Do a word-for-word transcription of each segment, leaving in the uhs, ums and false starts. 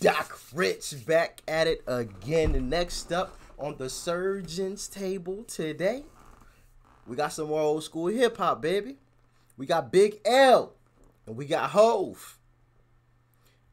Doc Rich back at it again. Next up on the surgeon's table today, we got some more old school hip hop, baby. We got Big L and we got Hove.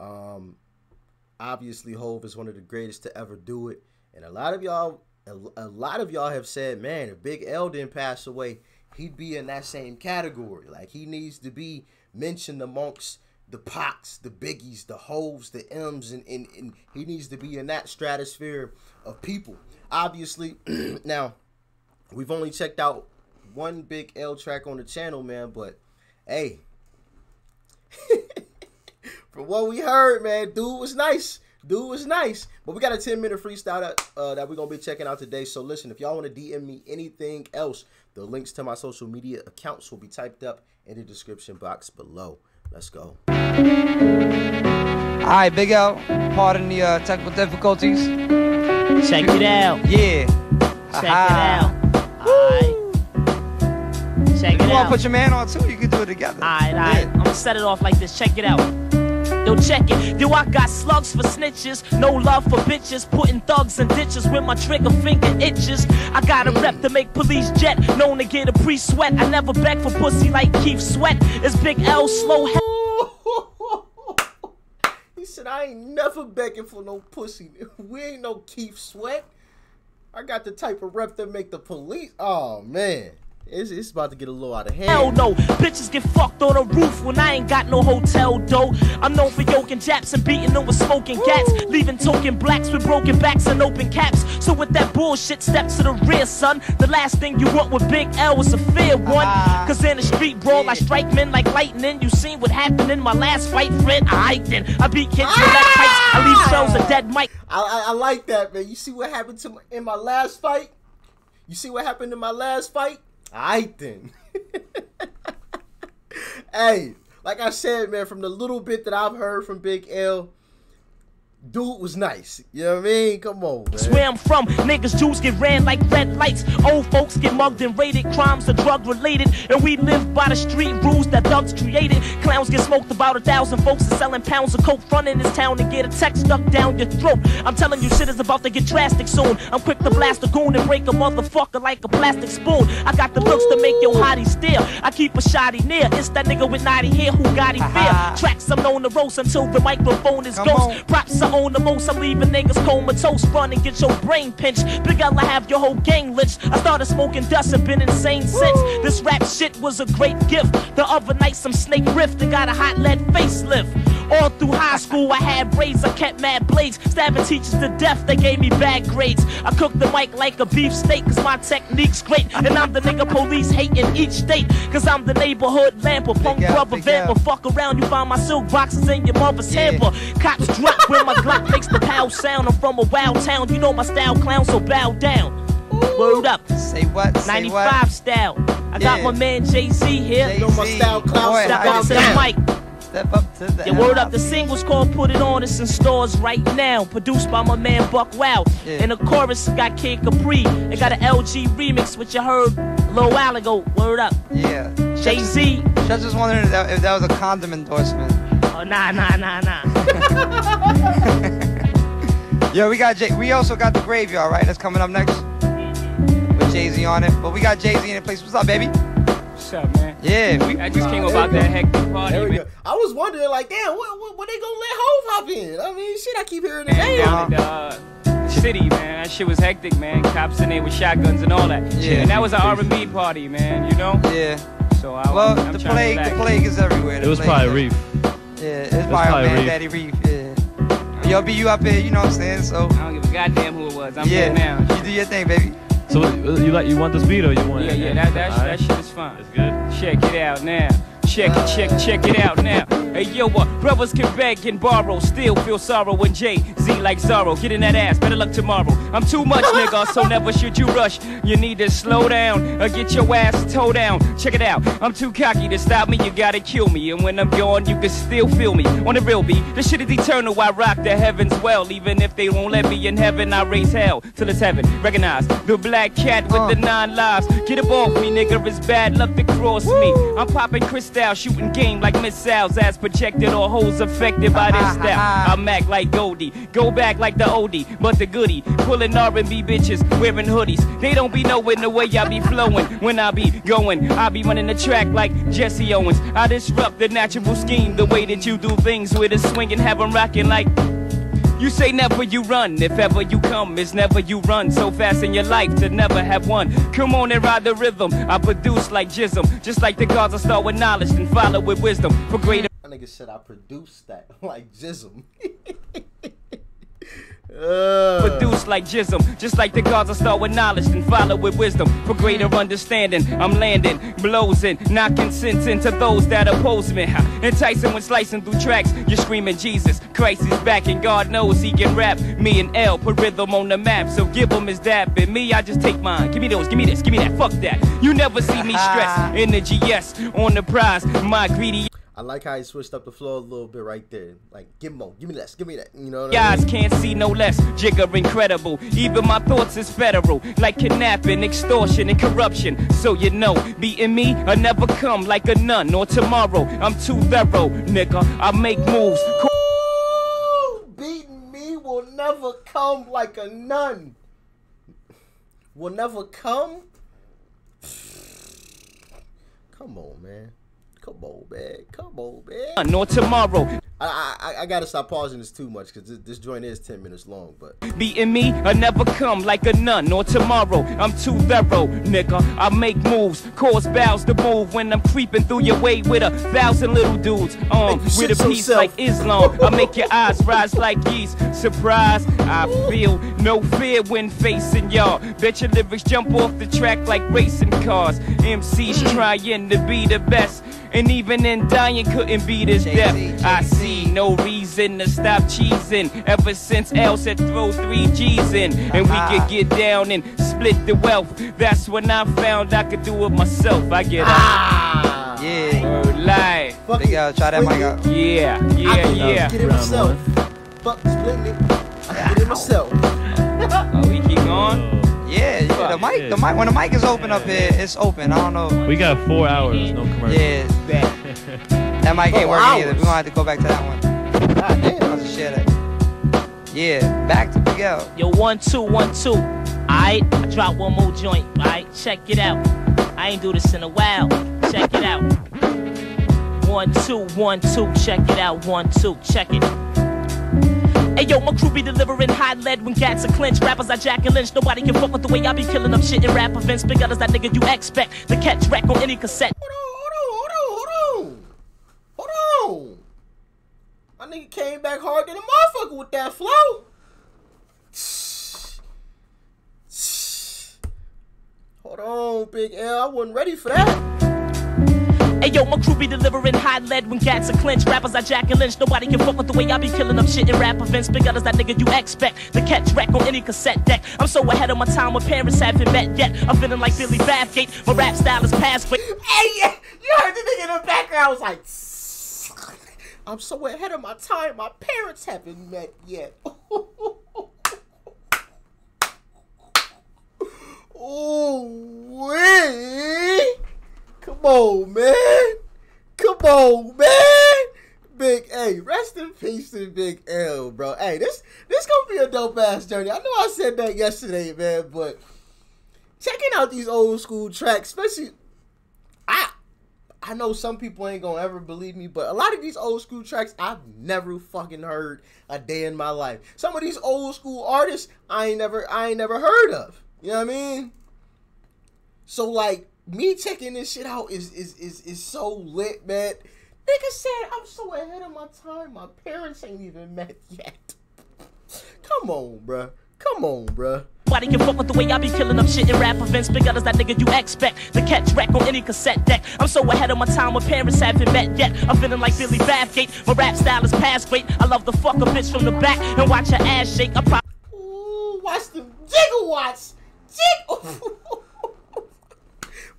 Um, obviously Hove is one of the greatest to ever do it, and a lot of y'all, a lot of y'all have said, man, if Big L didn't pass away, he'd be in that same category. Like, he needs to be mentioned amongst the Pocs, the Biggies, the Hoes, the M's, and, and, and he needs to be in that stratosphere of people. Obviously, now, we've only checked out one Big L track on the channel, man, but, hey, from what we heard, man, dude was nice. Dude was nice. But we got a ten minute freestyle that, uh, that we're going to be checking out today. So, listen, if y'all want to D M me anything else, the links to my social media accounts will be typed up in the description box below. Let's go. All right, Big L. Pardon the uh, technical difficulties. Check it out. Yeah. Check Aha. it out. All right. Check if it you out. You want to put your man on, too? You can do it together. All right, all right. Yeah. I'm going to set it off like this. Check it out. Yo, check it. Yo, I got slugs for snitches. No love for bitches. Putting thugs in ditches with my trigger finger itches. I got a rep to make police jet. Known to get a pre-sweat. I never beg for pussy like Keith Sweat. It's Big L slow head. He said, I ain't never begging for no pussy. We ain't no Keith Sweat. I got the type of rep that make the police. Oh, man. It's, it's about to get a little out of hand. Hell no, bitches get fucked on the roof when I ain't got no hotel dough. I'm known for yoking Japs and beating them with smoking gats, leaving token blacks with broken backs and open caps. So with that bullshit, step to the rear, son. The last thing you want with Big L is a fair one. Cause in the street brawl, I strike men like lightning. You seen what happened in my last fight, friend? I hiked in. I beat kids with that tights. I leave shells a dead mic. I, I, I like that, man. You see what happened to my, in my last fight? You see what happened in my last fight? Alright then. Hey, like I said, man, from the little bit that I've heard from Big L, dude was nice. You know what I mean? Come on, man. That's where I'm from. Niggas, Jews get ran like red lights. Old folks get mugged and raided. Crimes are drug related. And we live by the street rules that thugs created. Clowns get smoked about a thousand folks and selling pounds of coke. Running this town and get a text stuck down your throat. I'm telling you, shit is about to get drastic soon. I'm quick to blast a goon and break a motherfucker like a plastic spoon. I got the looks to make your hottie stare. I keep a shoddy near. It's that nigga with naughty hair who got it fair. Tracks I'm known to roast until the microphone is ghost. Props up. On the most, I'm leaving niggas comatose. Run and get your brain pinched. Big L, I have your whole gang lynched. I started smoking dust and been insane since. Woo. This rap shit was a great gift. The other night, some snake riffed and got a hot lead facelift. All through high school, I had braids. I kept mad blades. Stabbing teachers to death, they gave me bad grades. I cooked the mic like a beef steak, cause my technique's great. And I'm the nigga police hating each state. Cause I'm the neighborhood lamp or punk brother vamp. Or fuck around, you find my silk boxes in your mother's yeah. hamper. Cops drop where my Glock makes the pow sound. I'm from a wild town. You know my style, clown, so bow down. Ooh. Word up. Say what? Say ninety-five what? Style. I yeah. got my man Jay-Z here. You know my style, clown, step up to the mic. Step up to the yeah, word up. The single's called Put It On. It's in stores right now. Produced by my man Buck Wow. Yeah. And the chorus got Kid Capri. They got an L G remix, which you heard a little while ago. Word up. Yeah. Jay-Z. I was just wondering if that, if that was a condom endorsement. Oh, nah, nah, nah, nah. Yo, we got Jay. We also got The Graveyard, right? That's coming up next. With Jay-Z on it. But we got Jay-Z in the place. What's up, baby? What's up, man? Yeah, we, I just came about that hectic party, man. I was wondering, like, damn, what, what, what they gonna let Hove hop in? I mean, shit, I keep hearing it. Damn. The uh, city, man, that shit was hectic, man. Cops in there with shotguns and all that. Yeah. And that was an R and B party, man, you know? Yeah. So I well, I'm the plague, the plague is everywhere. It was probably Reef. Yeah, it's it probably man, Reef. Daddy Reef. Yeah. Yo, B, you up here? You know what I'm saying? So I don't give a goddamn who it was. I'm yeah. here now. You do your thing, baby. So you like you want this beat or you want? Yeah, it? yeah, that that, right. that shit is fun. It's good. Check it out now. Check it, check, check it out now. Hey yo, what uh, brothers can beg and borrow, still feel sorrow when Jay-Z like Zorro. Get in that ass, better luck tomorrow. I'm too much, nigga, so never should you rush. You need to slow down or get your ass towed down. Check it out, I'm too cocky to stop me, you gotta kill me. And when I'm gone, you can still feel me. On the real beat, this shit is eternal, I rock the heavens well. Even if they won't let me in heaven, I raise hell till it's heaven. Recognize the black cat with uh. the nine lives. Get up off me, nigga, it's bad luck to cross Woo. me. I'm popping crystal, shooting game like missiles, ass projected or hoes affected by this step. I'm act like Goldie, go back like the oldie, but the goodie, pulling R and B bitches, wearing hoodies. They don't be knowing the way I be flowing when I be going. I be running the track like Jesse Owens. I disrupt the natural scheme, the way that you do things with a swing and have them rocking like. You say never you run, if ever you come, it's never you run. So fast in your life to never have one. Come on and ride the rhythm, I produce like jism. Just like the gods, I start with knowledge and follow with wisdom. For greater. That nigga said I produce that like jism. Uh. Produce like jism, just like the gods, I start with knowledge and follow with wisdom. For greater understanding, I'm landing, blows in, knocking sense into those that oppose me. Enticing when slicing through tracks, you're screaming Jesus, Christ is back, and God knows he can rap. Me and L put rhythm on the map, so give him his dap, and me, I just take mine. Give me those, give me this, give me that, fuck that. You never see me stress, energy, yes, on the prize, my greedy. I like how he switched up the flow a little bit right there. Like, give me more, give me less, give me that. You know what Guys I mean? Can't see no less. Jigger incredible. Even my thoughts is federal. Like kidnapping, extortion, and corruption. So you know, beating me, I never come like a nun or tomorrow. I'm too thorough, nigga. I make moves. Ooh, beating me will never come like a nun. Will never come? Come on, man. Come on, man. Come on, man. No tomorrow. I, I I gotta stop pausing this too much because this, this joint is ten minutes long. But beating me, I never come like a nun. Or tomorrow, I'm too thorough, nigga. I make moves, cause bows to move when I'm creeping through your way with a thousand little dudes. Um, with a piece like Islam, I make your eyes rise like yeast. Surprise, I feel no fear when facing y'all. Bet your lyrics jump off the track like racing cars. M Cs trying to be the best. And even in dying couldn't be this deaf. I see no reason to stop cheesing. Ever since L said throw three G's in. And we could get down and split the wealth. That's when I found I could do it myself. I get up. Ah, yeah. Word life. Big L, try that mic out. Yeah, yeah, I can, yeah. I get it myself. Fuck splitting it. I can get it myself. Oh, we keep going. Yeah, yeah, the mic, the mic, when the mic is open up here, it's open. I don't know. We got four hours, no commercial. Yeah, that mic ain't working either. We're gonna have to go back to that one. God damn, I was share that. Yeah, back to Big L. Yo, one, two, one, two. Alright, I dropped one more joint. Alright, check it out. I ain't do this in a while. Check it out. One, two, one, two. Check it out. One, two. Check it. Hey yo, my crew be delivering high lead when cats are clenched. Rappers I jack and lynch. Nobody can fuck with the way I be killing up shit in rap events. Big L is that nigga you expect to catch wreck on any cassette. Hold on, hold on, hold on, hold on. My nigga came back hard than a motherfucker with that flow. Hold on, Big L, I wasn't ready for that. Hey yo, my crew be delivering high lead when cats are clenched. Rappers I jack and lynch. Nobody can fuck with the way I be killing up shit in rap events. Big L is that nigga you expect to catch wreck on any cassette deck. I'm so ahead of my time when parents haven't met yet. I'm feeling like Billy Bathgate, my rap style is past. Hey, yeah, you heard the nigga in the background. I was like, I'm so ahead of my time, my parents haven't met yet. Oh, wait. Come on, man. Come on, man. Big A. Rest in peace to Big L, bro. Hey, this this gonna be a dope-ass journey. I know I said that yesterday, man, but checking out these old-school tracks, especially, I I know some people ain't gonna ever believe me, but a lot of these old-school tracks, I've never fucking heard a day in my life. Some of these old-school artists, I ain't never, I ain't never heard of. You know what I mean? So, like, me checking this shit out is is is is so lit, man. Nigga said I'm so ahead of my time. My parents ain't even met yet. Come on, bruh. Come on, bruh. Nobody can fuck with the way I be killing up shit in rap events. Big L is that nigga you expect to catch wreck on any cassette deck. I'm so ahead of my time when parents haven't met yet. I'm feeling like Billy Bathgate. My rap style is past great. I love to fuck a bitch from the back and watch her ass shake. I probably Ooh, watch the gigawatts. Jig.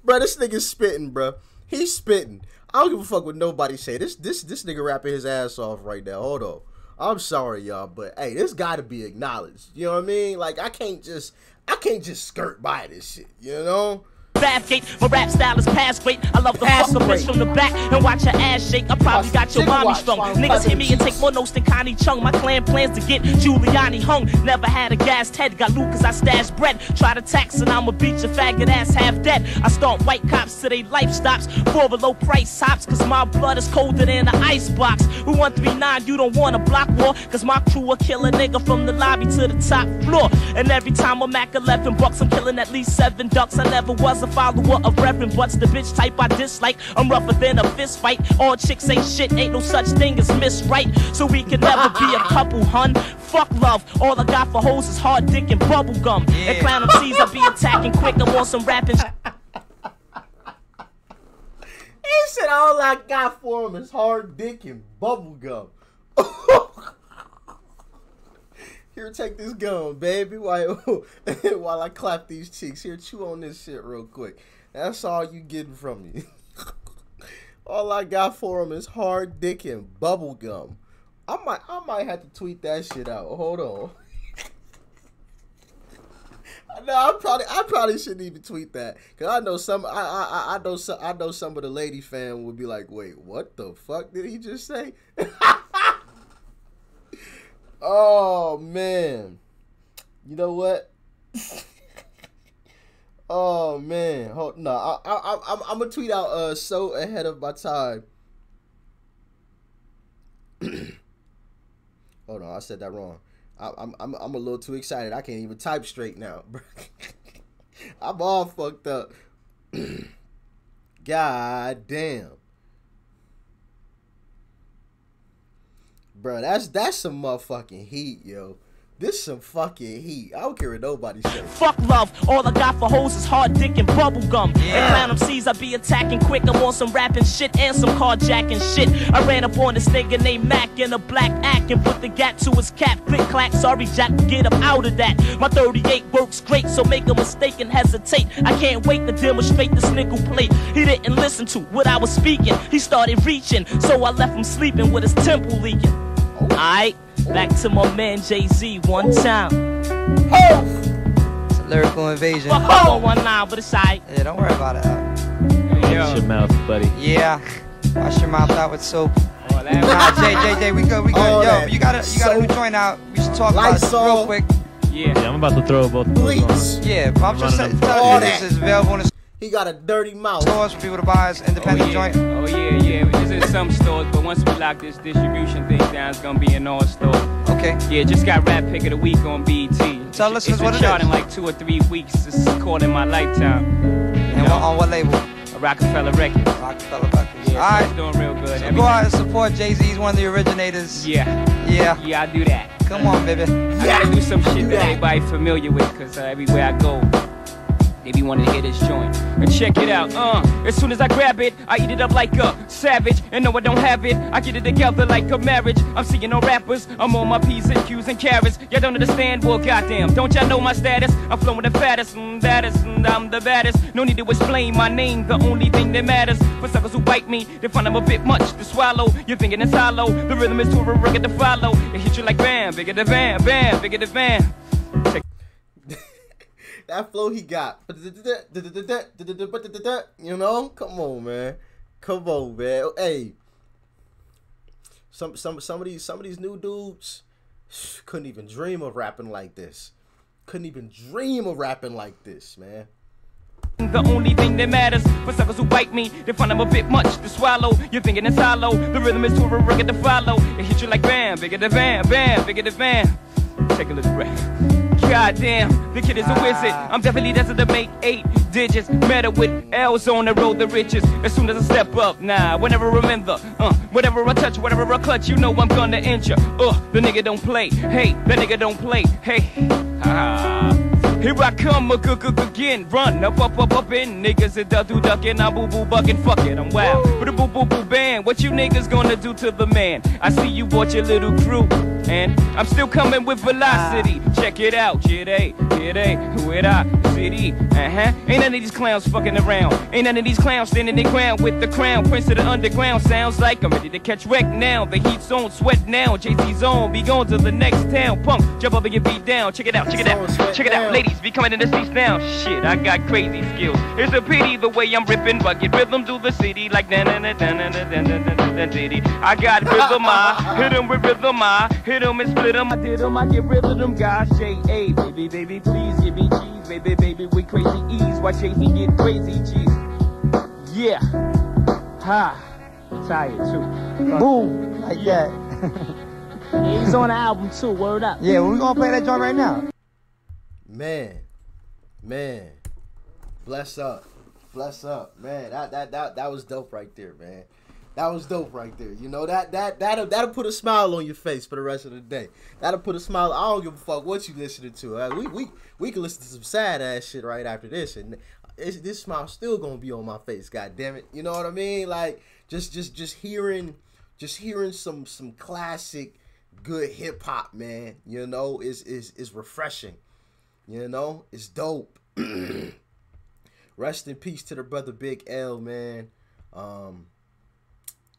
Bro, this nigga's spitting, bro. He's spitting. I don't give a fuck what nobody say. This this this nigga rapping his ass off right now. Hold on. I'm sorry, y'all, but hey, this gotta be acknowledged. You know what I mean? Like I can't just I can't just skirt by this shit. You know? Bathgate, my rap style is past weight. I love the fuck a bitch from the back and watch her ass shake. I probably got your mommy strung. Niggas hit me and take more notes than Connie Chung. My clan plans to get Giuliani hung. Never had a gassed head, got loot cause I stashed bread. Try to tax and I'ma beat your faggot ass half dead. I stomp white cops till they life stops. Four below price hops cause my blood is colder than an icebox. We one three nine, you don't want a block war cause my crew will kill a nigga from the lobby to the top floor. And every time I'm at eleven bucks, I'm killing at least seven ducks. I never was a follower of Reverend Butts, the bitch type I dislike. I'm rougher than a fist fight. All chicks ain't shit, ain't no such thing as miss right. So we can never be a couple, hun. Fuck love, all I got for hoes is hard dick and bubble gum. Yeah. And clown M Cs, I be attacking quick. I want some rapping. He said all I got for him is hard dick and bubble gum. Here, take this gum, baby, while, while I clap these cheeks. Here, chew on this shit real quick. That's all you getting from me. All I got for him is hard dick and bubble gum. I might, I might have to tweet that shit out. Hold on. No, I probably, I probably shouldn't even tweet that, cause I know some, I, I, I know some, I know some of the lady fan would be like, wait, what the fuck did he just say? Oh man, you know what? Oh man, hold no, I, I, I'm, I'm gonna tweet out uh, so ahead of my time. Hold on, I said that wrong. I, I'm, I'm, I'm a little too excited. I can't even type straight now. I'm all fucked up. God damn. Bro, that's that's some motherfucking heat, yo. This some fucking heat. I don't care what nobody says. Fuck love, all I got for hoes is hard dick and bubble gum. Yeah. And clown M Cs, I be attacking quick. I want some rapping shit and some carjacking shit. I ran up on this nigga named Mac in a black act and put the gap to his cap. Click clack, sorry Jack, get him out of that. My thirty-eight works great, so make a mistake and hesitate. I can't wait to demonstrate this nigga plate. He didn't listen to what I was speaking. He started reaching, so I left him sleeping with his temple leaking. Oh. Alright. Back to my man Jay-Z one time. Oh. It's a lyrical invasion. Fuck all one now, but it's alright. Yeah, don't worry about it. Wash your mouth, buddy. Yeah, wash your mouth out with soap. Oh, that nah, Jay, Jay, Jay, we good, we good. Oh, yo, you got a, you got a new joint out. We should talk Light about it real quick. Yeah. yeah, I'm about to throw both of those. Yeah, but I'm, I'm just saying, telling you, this is available on the. He got a dirty mouth. Stores for people to buy his independent oh, yeah. joint. Oh yeah, yeah, this is some stores, but once we lock this distribution thing down, it's gonna be in all stores. Okay. Yeah, just got Rap Pick of the Week on B E T. Tell us what it is. It's been in like two or three weeks. This is called In My Lifetime. And what, on what label? A Roc-A-Fella record. Roc-A-Fella record. Yeah, all right. Doing real good. So go out and support Jay-Z. He's one of the originators. Yeah. Yeah. Yeah, I do that. Come on, baby. Yeah. I gotta do some shit do that, that everybody familiar with, cause uh, everywhere I go, they be wanting to hit his joint. And check it out, uh as soon as I grab it, I eat it up like a savage. And no, I don't have it, I get it together like a marriage. I'm seeing no rappers, I'm on my P's and Q's and carrots. Y'all don't understand, well goddamn, don't y'all know my status? I'm flowing the fattest, mm, baddest, mm, I'm the baddest. No need to explain my name, the only thing that matters. For suckers who bite me, they find I'm a bit much to swallow. You're thinking it's hollow, the rhythm is too rugged to follow. It hit you like bam, bigger the bam, bam, bigger the bam. Check that flow he got, you know, come on, man, come on, man. Hey, some some some of these some of these new dudes couldn't even dream of rapping like this. Couldn't even dream of rapping like this, man. The only thing that matters for suckers who bite me, they find I'm a bit much to swallow. You're thinking it's hollow, the rhythm is too rugged to follow. It hit you like bam, bigger the bam, bam, bigger the bam. Take a little breath. God damn, the kid is a wizard. I'm definitely destined to make eight digits. Better with L's on the road to riches. As soon as I step up, nah, whenever I remember, uh, whatever I touch, whatever I clutch, you know I'm gonna injure. Uh, the nigga don't play, hey, the nigga don't play, hey. Ah. Here I come again, run up, up, up, up in niggas and duck, do duckin', I boo boo buckin', fuck it, I'm wild. But a boo boo boo band, what you niggas gonna do to the man? I see you bought your little crew, and I'm still coming with velocity. Check it out, Jid A, Here they, where I, city, uh-huh. Ain't none of these clowns fucking around. Ain't none of these clowns standing their ground with the crown. Prince of the underground, sounds like I'm ready to catch wreck now. The heat's on, sweat now. Jay-Z's on, be going to the next town. Punk, jump up and get beat down. Check it out, check it out, check it out. Ladies, be coming in the streets now. Shit, I got crazy skills. It's a pity the way I'm ripping bucket rhythm through the city like na na na na na na na na na diddy. I got rhythm, I hit 'em with rhythm, I hit 'em and split 'em. I did 'em, I get rid of them guys. J A, baby, baby, please give me cheese, baby, baby, with crazy ease. Why Jay he get crazy cheese? Yeah, ha, tired too. Boom, like that. He's on the album too. Word up. Yeah, well, we gonna play that joint right now. Man, man, bless up, bless up, man. That that that that was dope right there, man. That was dope right there. You know, that, that, that'll, that'll put a smile on your face for the rest of the day. That'll put a smile. I don't give a fuck what you listening to. Uh, we, we, we can listen to some sad-ass shit right after this, and it's, this smile's still going to be on my face, goddammit. You know what I mean? Like, just just, just hearing just hearing some some classic, good hip-hop, man, you know, is, is, is refreshing. You know? It's dope. Rest in peace to the brother Big L, man. Um...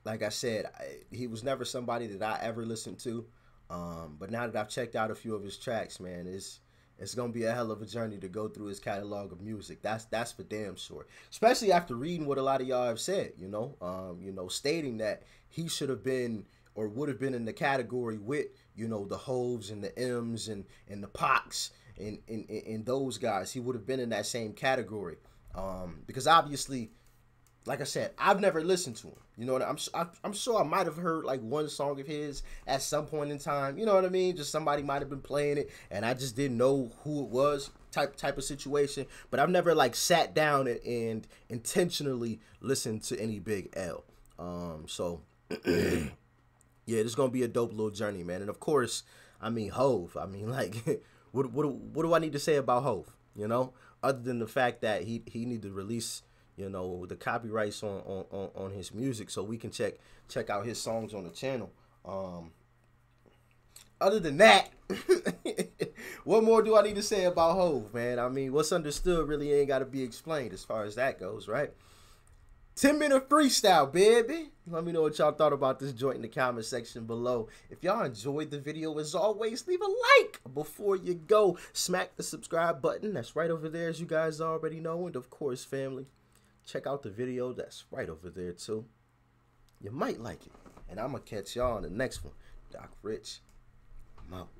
Like I said, I, he was never somebody that I ever listened to, um, but now that I've checked out a few of his tracks, man, it's it's gonna be a hell of a journey to go through his catalog of music. That's that's for damn sure. Especially after reading what a lot of y'all have said, you know, um, you know, stating that he should have been or would have been in the category with, you know, the Hoves and the M's and and the Pocs and and and those guys. He would have been in that same category, um, because obviously. Like I said, I've never listened to him. You know what I'm I, I'm sure I might have heard like one song of his at some point in time. You know what I mean? Just somebody might have been playing it, and I just didn't know who it was. Type type of situation. But I've never like sat down and, and intentionally listened to any Big L. Um. So yeah, this is gonna be a dope little journey, man. And of course, I mean Hove. I mean, like, what what what do I need to say about Hove? You know, other than the fact that he he need to release. You know, the copyrights on, on, on, on his music, so we can check check out his songs on the channel. Um, other than that, what more do I need to say about Hove, man? I mean, what's understood really ain't got to be explained as far as that goes, right? ten minute freestyle, baby. Let me know what y'all thought about this joint in the comment section below. If y'all enjoyed the video, as always, leave a like before you go. Smack the subscribe button. That's right over there, as you guys already know. And, of course, family. Check out the video that's right over there, too. You might like it. And I'm going to catch y'all on the next one. Doc Rich, I'm out.